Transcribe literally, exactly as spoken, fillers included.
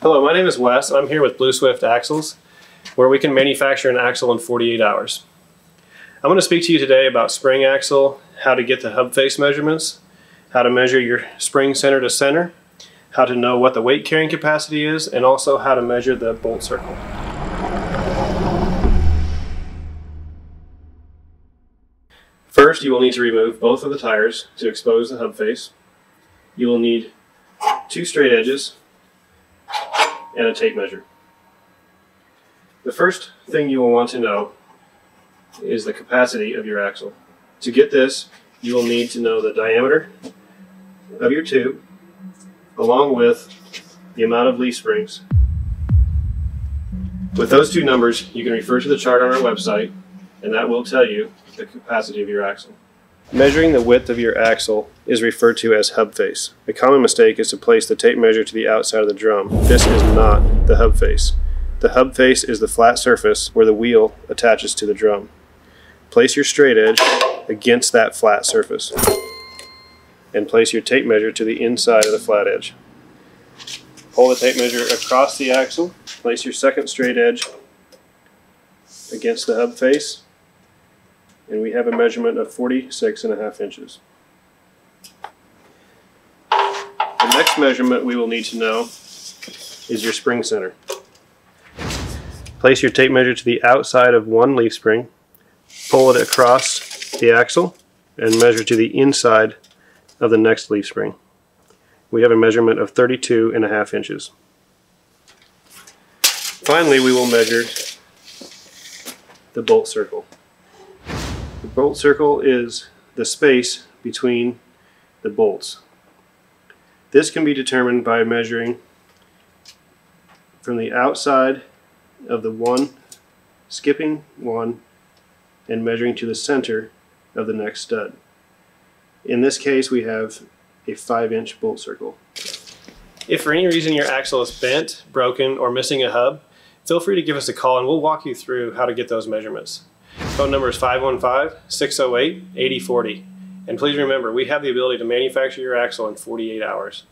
Hello, my name is Wes. I'm here with Blue Swift Axles, where we can manufacture an axle in forty-eight hours. I'm going to speak to you today about spring axle, how to get the hub face measurements, how to measure your spring center to center, how to know what the weight carrying capacity is, and also how to measure the bolt circle. First, you will need to remove both of the tires to expose the hub face. You will need two straight edges and a tape measure. The first thing you will want to know is the capacity of your axle. To get this, you will need to know the diameter of your tube along with the amount of leaf springs. With those two numbers, you can refer to the chart on our website, and that will tell you the capacity of your axle. Measuring the width of your axle is referred to as hub face. A common mistake is to place the tape measure to the outside of the drum. This is not the hub face. The hub face is the flat surface where the wheel attaches to the drum. Place your straight edge against that flat surface and place your tape measure to the inside of the flat edge. Pull the tape measure across the axle, place your second straight edge against the hub face, and we have a measurement of forty-six and a half inches. The next measurement we will need to know is your spring center. Place your tape measure to the outside of one leaf spring, pull it across the axle, and measure to the inside of the next leaf spring. We have a measurement of thirty-two and a half inches. Finally, we will measure the bolt circle. The bolt circle is the space between the bolts. This can be determined by measuring from the outside of the one, skipping one, and measuring to the center of the next stud. In this case, we have a five inch bolt circle. If for any reason your axle is bent, broken, or missing a hub, feel free to give us a call and we'll walk you through how to get those measurements. Phone number is five one five, six zero eight, eight zero four zero. And please remember, we have the ability to manufacture your axle in forty-eight hours.